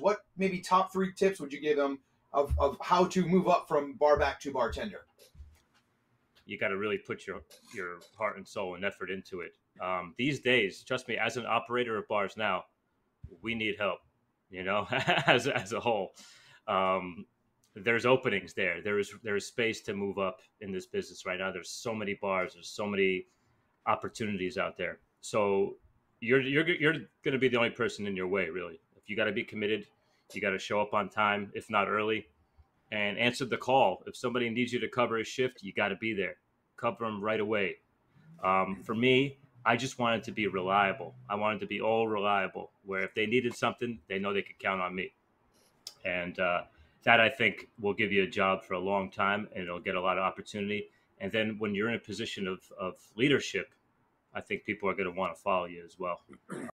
What maybe top three tips would you give them of how to move up from bar back to bartender? You got to really put your heart and soul and effort into it. These days, trust me, as an operator of bars now, we need help, you know, as a whole. There's openings there. There is space to move up in this business right now. There's so many bars. There's so many opportunities out there. So you're going to be the only person in your way, really. If you got to be committed, you got to show up on time, if not early, and answer the call. If somebody needs you to cover a shift, you got to be there. Cover them right away. For me, I just wanted to be reliable. I wanted to be all reliable, where if they needed something, they know they could count on me. And that, I think, will give you a job for a long time, and it'll get a lot of opportunity. And then when you're in a position of leadership, I think people are going to want to follow you as well.